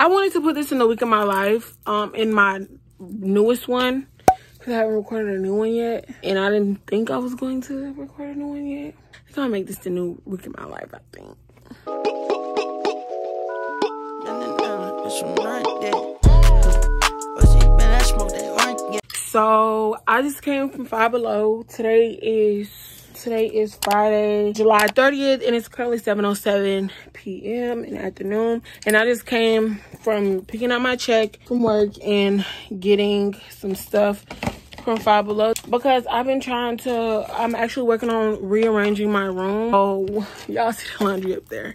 I wanted to put this in the week of my life, in my newest one, because I haven't recorded a new one yet, and I didn't think I was going to record a new one yet. I'm gonna make this the new week of my life, I think. So I just came from Five Below. Today is Friday, July 30th, and it's currently 7:07 p.m. in the afternoon. And I just came from picking up my check from work and getting some stuff from Five Below, because I've been trying to, I'm actually working on rearranging my room. Oh, y'all see the laundry up there.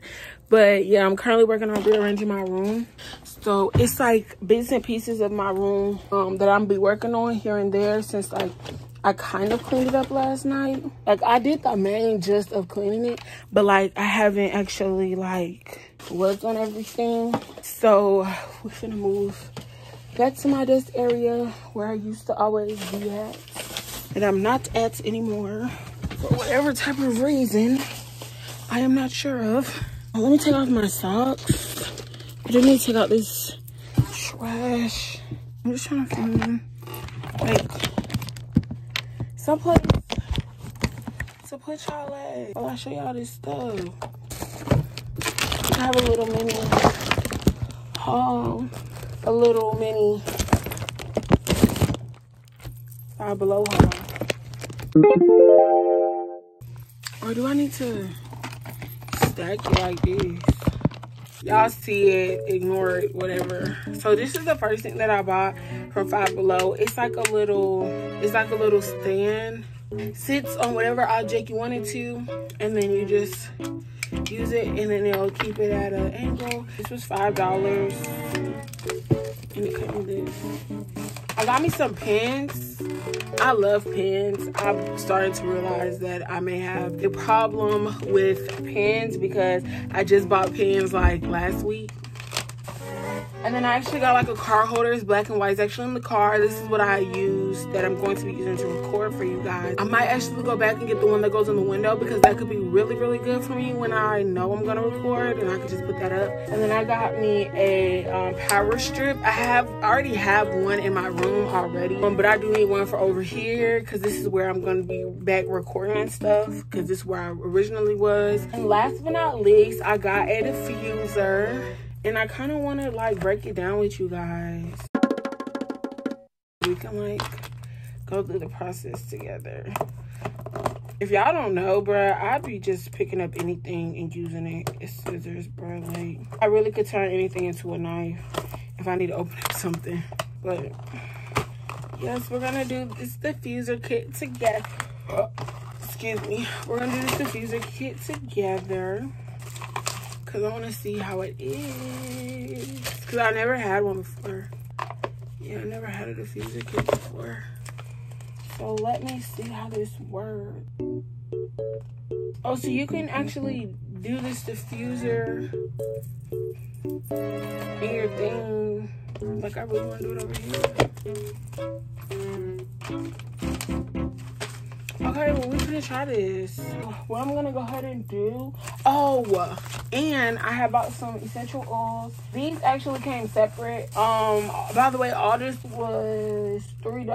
But yeah, I'm currently working on rearranging my room. So it's like bits and pieces of my room that I'm be working on here and there, since like I kind of cleaned it up last night. Like I did the main gist of cleaning it, but like I haven't actually like worked on everything. So we're gonna move back to my desk area where I used to always be at, and I'm not at anymore for whatever type of reason I am not sure of. Let me take off my socks. I do need to take out this trash. I'm just trying to find like someplace to put y'all at. Oh, I'll show y'all this stuff. I have a little mini haul, a little mini Five Below haul. Or do I need to stack it like this? Y'all see it, ignore it, whatever. So this is the first thing that I bought from Five Below. It's like a little stand. Sits on whatever object you want it to, and then you just use it, and then it'll keep it at an angle. This was $5, and it came with this. I got me some pens. I love pens. I'm starting to realize that I may have a problem with pens, because I just bought pens like last week. And then I actually got like a card holder. It's black and white. It's actually in the car. This is what I use that I'm going to be using to record for you guys. I might actually go back and get the one that goes in the window, because that could be really, really good for me when I know I'm going to record, and I could just put that up. And then I got me a power strip. I already have one in my room already, but I do need one for over here, because this is where I'm going to be back recording and stuff, because this is where I originally was. And last but not least, I got a diffuser. And I kind of want to like break it down with you guys. We can like go through the process together. If y'all don't know, bruh, I'd be just picking up anything and using it as scissors, bruh. Like, I really could turn anything into a knife if I need to open up something. But yes, we're gonna do this diffuser kit together. Oh, excuse me. We're gonna do this diffuser kit together, because I want to see how it is, because I never had one before. Yeah, I never had a diffuser kit before. So let me see how this works. Oh, so you can actually do this diffuser in your thing. Like, I really want to do it over here. Okay, well, we're gonna try this. What I'm gonna go ahead and do, oh, and I have bought some essential oils. These actually came separate. By the way, all this was $5.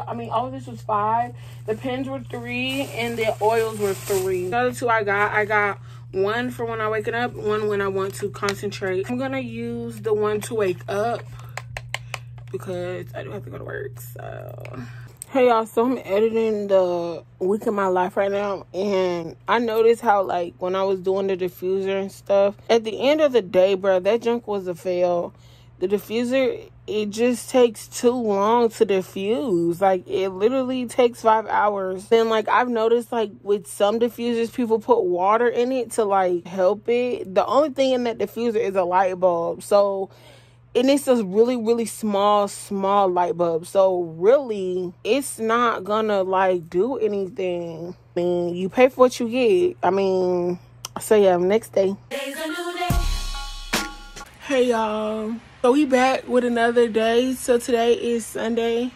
The pens were $3 and the oils were $3. The other two I got one for when I waking up, one when I want to concentrate. I'm gonna use the one to wake up, because I do have to go to work, so. Hey y'all, so I'm editing the week of my life right now, and I noticed how like when I was doing the diffuser and stuff, at the end of the day, bro, that junk was a fail. The diffuser, it just takes too long to diffuse. Like, it literally takes 5 hours. Then like I've noticed like with some diffusers, people put water in it to like help it. The only thing in that diffuser is a light bulb. So, and it's a really, really small light bulb. So really, it's not gonna like do anything. I mean, you pay for what you get. I mean, so yeah, next day. Hey y'all. So we back with another day. So today is Sunday.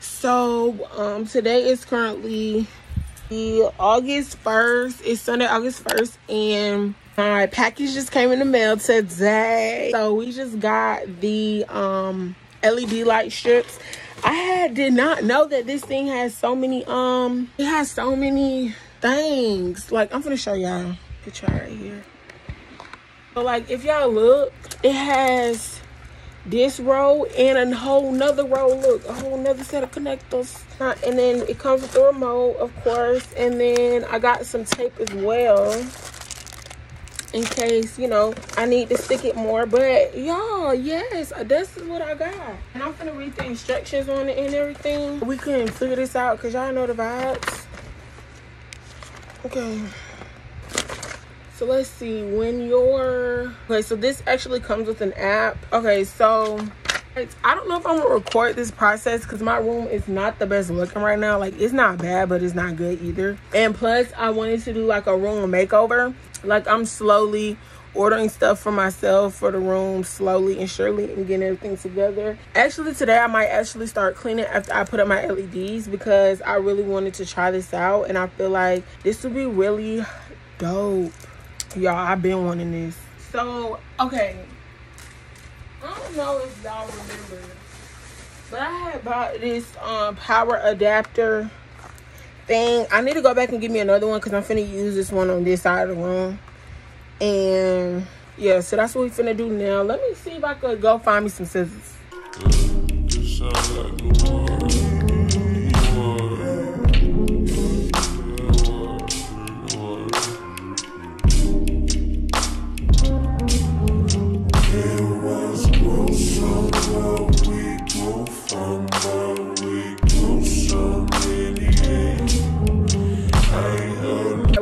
So today is currently the August 1st. It's Sunday, August 1st, and All right, package just came in the mail today. So we just got the LED light strips. I did not know that this thing has so many it has so many things. Like, I'm gonna show y'all the picture right here. So like, if y'all look, it has this row and a whole nother row, look, a whole nother set of connectors, and then it comes with the remote, of course, and then I got some tape as well in case, you know, I need to stick it more. But y'all, yes, this is what I got, and I'm gonna read the instructions on it and everything. We couldn't figure this out because y'all know the vibes. Okay, so let's see. When you're okay, so this actually comes with an app. Okay, so I don't know if I'm gonna record this process because my room is not the best looking right now. Like, it's not bad, but it's not good either. And plus, I wanted to do like a room makeover. Like, I'm slowly ordering stuff for myself for the room, slowly and surely, and getting everything together. Actually, today I might actually start cleaning after I put up my LEDs, because I really wanted to try this out and I feel like this would be really dope. Y'all, I've been wanting this. So, okay, I don't know if y'all remember, but I had bought this power adapter thing. I need to go back and get me another one because I'm finna use this one on this side of the room. And yeah, so that's what we finna do now. Let me see if I could go find me some scissors.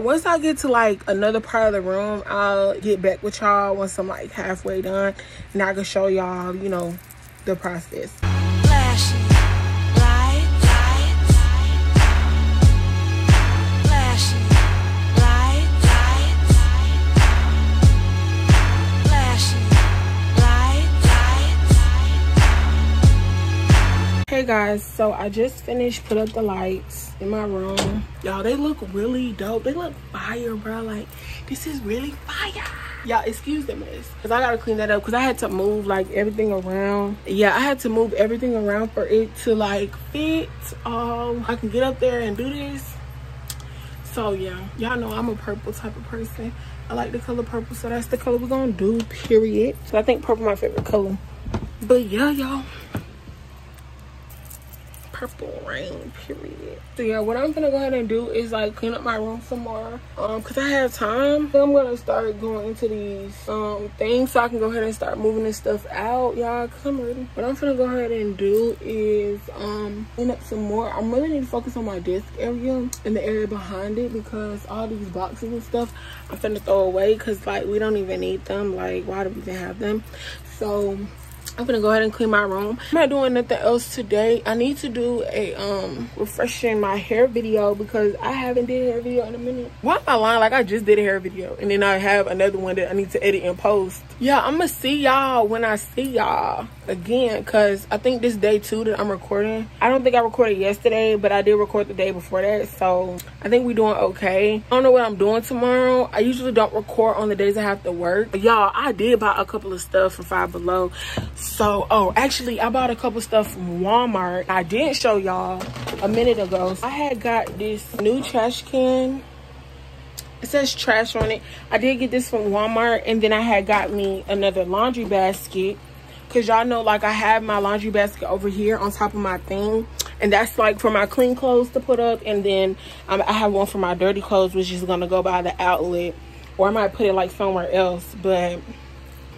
Once I get to like another part of the room, I'll get back with y'all once I'm like halfway done, and I can show y'all, you know, the process. Flashing lights, flashing lights, flashing lights. Hey guys, so I just finished putting up the lights in my room. Y'all, they look really dope. They look fire, bro. Like, this is really fire. Y'all, excuse the mess, because I gotta clean that up, because I had to move like everything around. Yeah, I had to move everything around for it to like fit. I can get up there and do this. So yeah, y'all know I'm a purple type of person. I like the color purple, so that's the color we're gonna do, period. So I think purple my favorite color. But yeah, y'all, purple rain, period. So yeah, what I'm gonna go ahead and do is like clean up my room some more, because I have time. I'm gonna start going into these things so I can go ahead and start moving this stuff out, y'all, because I'm ready. What I'm gonna go ahead and do is clean up some more. I really need to focus on my desk area and the area behind it, because all these boxes and stuff I'm finna throw away, because like, we don't even need them. Like, why do we even have them? So I'm gonna go ahead and clean my room. I'm not doing nothing else today. I need to do a refreshing my hair video, because I haven't did a hair video in a minute. Why am I lying? Like, I just did a hair video and then I have another one that I need to edit and post. Yeah, I'm gonna see y'all when I see y'all again, because I think this day 2 that I'm recording. I don't think I recorded yesterday, but I did record the day before that, so I think we're doing okay. I don't know what I'm doing tomorrow. I usually don't record on the days I have to work. Y'all, I did buy a couple of stuff from Five Below. So, oh, actually, I bought a couple stuff from Walmart. I didn't show y'all a minute ago. I had got this new trash can. It says trash on it. I did get this from Walmart, and then I had got me another laundry basket, because y'all know, like, I have my laundry basket over here on top of my thing, and that's like for my clean clothes to put up, and then I have one for my dirty clothes, which is gonna go by the outlet, or I might put it like somewhere else. But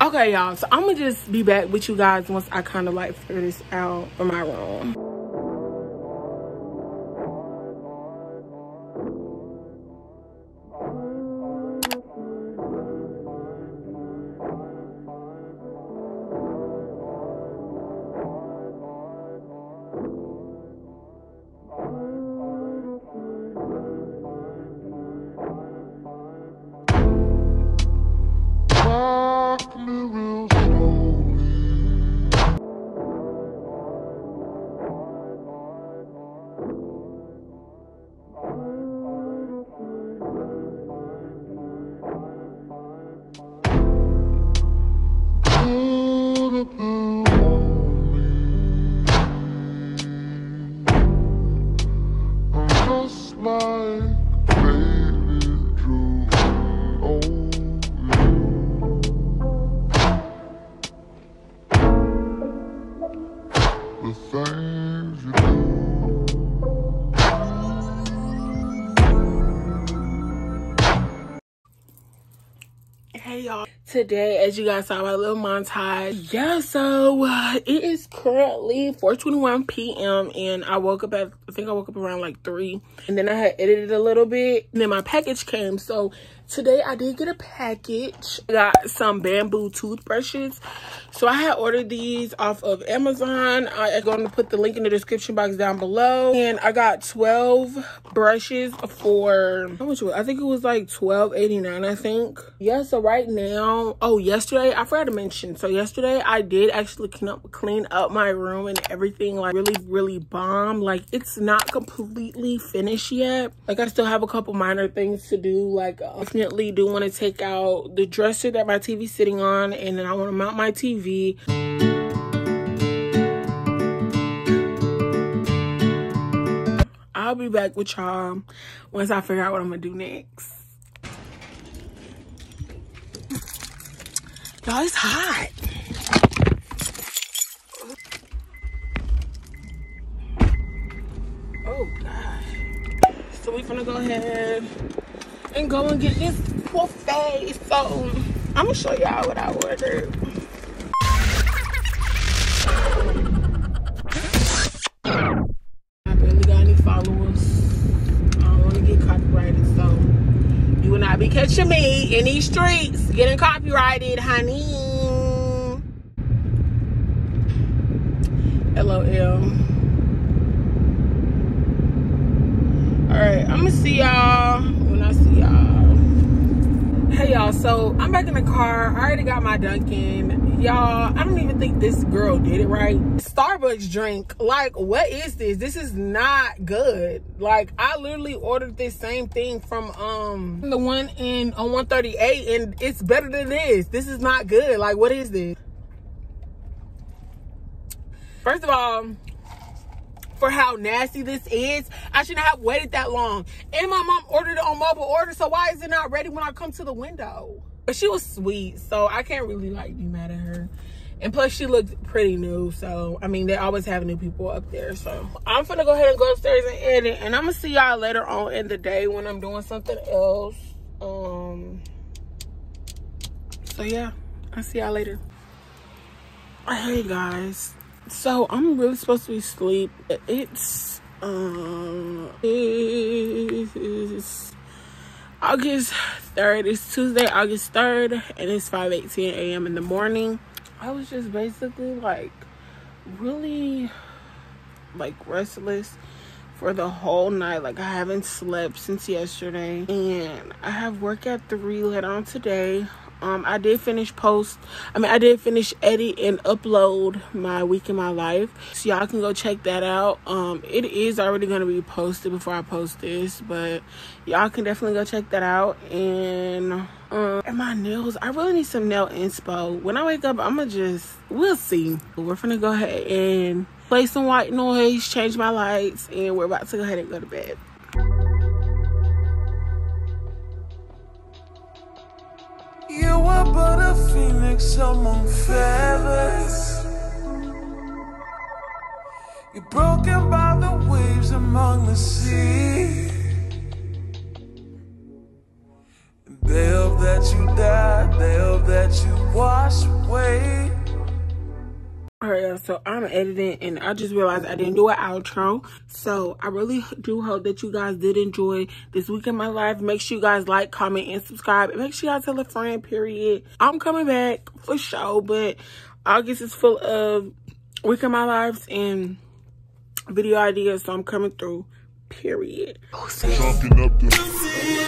okay, y'all, so I'm gonna just be back with you guys once I kind of like figure this out for my room. today, as you guys saw my little montage. Yeah, so it is currently 4:21 p.m. and I woke up at, I think I woke up around like 3, and then I had edited a little bit, and then my package came. So today I did get a package. I got some bamboo toothbrushes. So I had ordered these off of Amazon. I'm going to put the link in the description box down below. And I got 12 brushes for, how much was it? I think it was like $12.89, I think. Yeah, so right now, oh, yesterday, I forgot to mention. So yesterday I did actually clean up my room and everything, like really bomb. Like, it's not completely finished yet. Like, I still have a couple minor things to do, like, definitely do want to take out the dresser that my TV's sitting on, and then I want to mount my TV. I'll be back with y'all once I figure out what I'm gonna do next. Y'all, it's hot. Oh gosh. So we're gonna go ahead and go and get this buffet. So I'm gonna show y'all what I ordered. I barely got any followers. I don't want to get copyrighted, so you will not be catching me in these streets getting copyrighted, honey. LOL. Alright, I'm gonna see y'all when I see y'all. Hey y'all, so I'm back in the car. I already got my Dunkin'. Y'all, I don't even think this girl did it right. Starbucks drink, like, what is this? This is not good. Like, I literally ordered this same thing from the one in on 138, and it's better than this. This is not good. Like, what is this? First of all, for how nasty this is, I shouldn't have waited that long. And my mom ordered it on mobile order, so why is it not ready when I come to the window? But she was sweet, so I can't really like be mad at her. And plus, she looked pretty new, so I mean, they always have new people up there. So I'm gonna go ahead and go upstairs and edit, and I'm gonna see y'all later on in the day when I'm doing something else. So yeah, I'll see y'all later. Hey guys. So I'm really supposed to be asleep. It's it's August 3rd. It's Tuesday, August 3rd, and it's 5:18 a.m. in the morning. I was just basically like really like restless for the whole night. Like, I haven't slept since yesterday, and I have work at 3 later on today. I did finish edit and upload my week in my life, so y'all can go check that out. It is already going to be posted before I post this, but y'all can definitely go check that out. And my nails, I really need some nail inspo. When I wake up, we'll see. We're gonna go ahead and play some white noise, change my lights, and we're about to go ahead and go to bed. You were but a phoenix among feathers. You're broken by the waves among the sea. And they hope that you die, they hope that you wash away. Alright, so I'm editing, and I just realized I didn't do an outro. So I really do hope that you guys did enjoy this week in my life. Make sure you guys like, comment, and subscribe, and make sure y'all tell a friend, period. I'm coming back for sure, but August is full of week in my lives and video ideas, so I'm coming through, period. Oh,